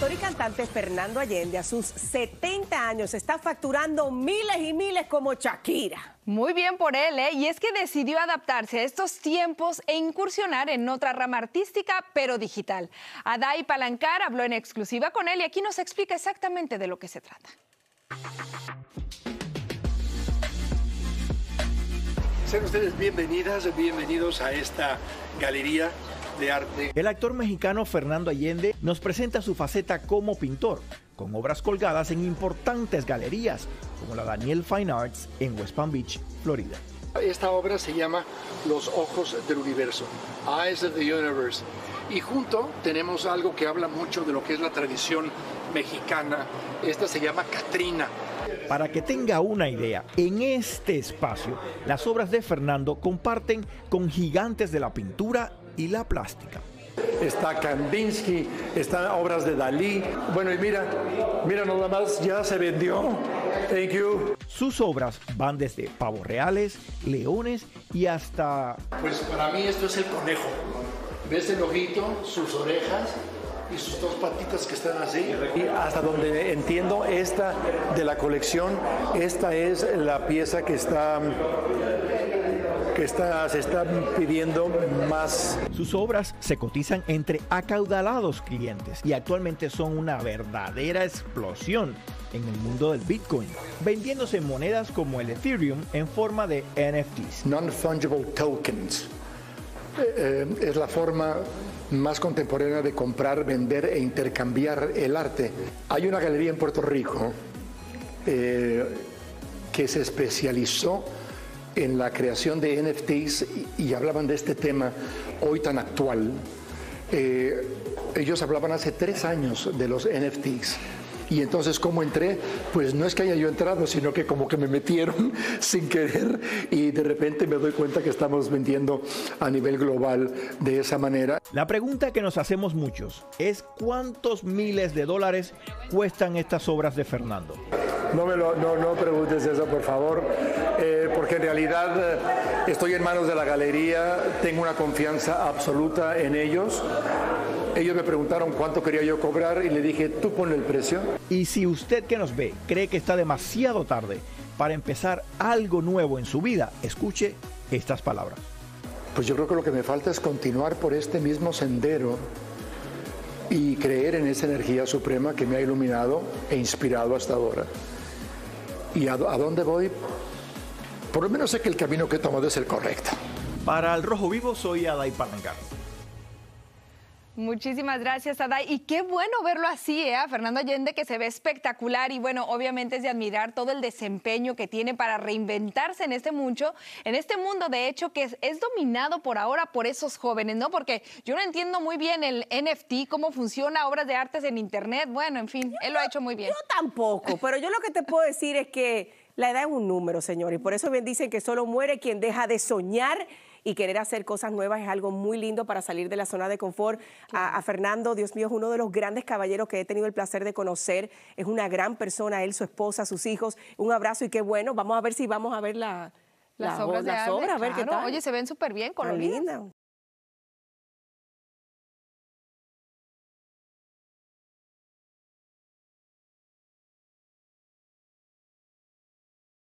actor y cantante Fernando Allende a sus 70 años está facturando miles y miles como Shakira. Muy bien por él, ¿eh? Y es que decidió adaptarse a estos tiempos e incursionar en otra rama artística, pero digital. Aday Palancar habló en exclusiva con él y aquí nos explica exactamente de lo que se trata. Sean ustedes bienvenidas, bienvenidos a esta galería de arte. El actor mexicano Fernando Allende nos presenta su faceta como pintor, con obras colgadas en importantes galerías, como la Daniel Fine Arts en West Palm Beach, Florida. Esta obra se llama Los Ojos del Universo, Eyes of the Universe. Y junto tenemos algo que habla mucho de lo que es la tradición mexicana. Esta se llama Catrina. Para que tenga una idea, en este espacio las obras de Fernando comparten con gigantes de la pintura y la plástica. Está Kandinsky, están obras de Dalí. Bueno, y mira nada más, ya se vendió. Thank you. Sus obras van desde pavos reales, leones y hasta... Pues para mí esto es el conejo. ¿Ves el ojito, sus orejas y sus dos patitas que están así? Y hasta donde entiendo, esta de la colección, esta es la pieza que está... se están pidiendo más. Sus obras se cotizan entre acaudalados clientes y actualmente son una verdadera explosión en el mundo del Bitcoin, vendiéndose monedas como el Ethereum en forma de NFTs. Non-fungible tokens es la forma más contemporánea de comprar, vender e intercambiar el arte. Hay una galería en Puerto Rico que se especializó en la creación de NFTs y hablaban de este tema hoy tan actual. Ellos hablaban hace 3 años de los NFTs. Y entonces, ¿cómo entré? Pues no es que haya yo entrado, sino que como que me metieron sin querer y de repente me doy cuenta que estamos vendiendo a nivel global de esa manera. La pregunta que nos hacemos muchos es ¿cuántos miles de dólares cuestan estas obras de Fernando? No preguntes eso, por favor, porque en realidad estoy en manos de la galería, tengo una confianza absoluta en ellos. Ellos me preguntaron cuánto quería yo cobrar y le dije, tú ponle el precio. Y si usted que nos ve cree que está demasiado tarde para empezar algo nuevo en su vida, escuche estas palabras. Pues yo creo que lo que me falta es continuar por este mismo sendero y creer en esa energía suprema que me ha iluminado e inspirado hasta ahora. ¿Y a dónde voy? Por lo menos sé que el camino que he tomado es el correcto. Para Al Rojo Vivo, soy Adai Palangán. Muchísimas gracias, Aday. Y qué bueno verlo así, ¿eh? Fernando Allende, que se ve espectacular y bueno, obviamente es de admirar todo el desempeño que tiene para reinventarse en este mundo, de hecho, que es dominado por ahora por esos jóvenes, ¿no? Porque yo no entiendo muy bien el NFT, cómo funciona, obras de artes en internet, bueno, en fin, él lo ha hecho muy bien. Yo tampoco, pero yo lo que te puedo decir es que la edad es un número, señor, y por eso bien dicen que solo muere quien deja de soñar. Y querer hacer cosas nuevas es algo muy lindo para salir de la zona de confort. A Fernando, Dios mío, es uno de los grandes caballeros que he tenido el placer de conocer. Es una gran persona, él, su esposa, sus hijos. Un abrazo y qué bueno. Vamos a ver si vamos a ver las obras de arte. Claro. A ver qué tal. Oye, se ven súper bien, coloridas.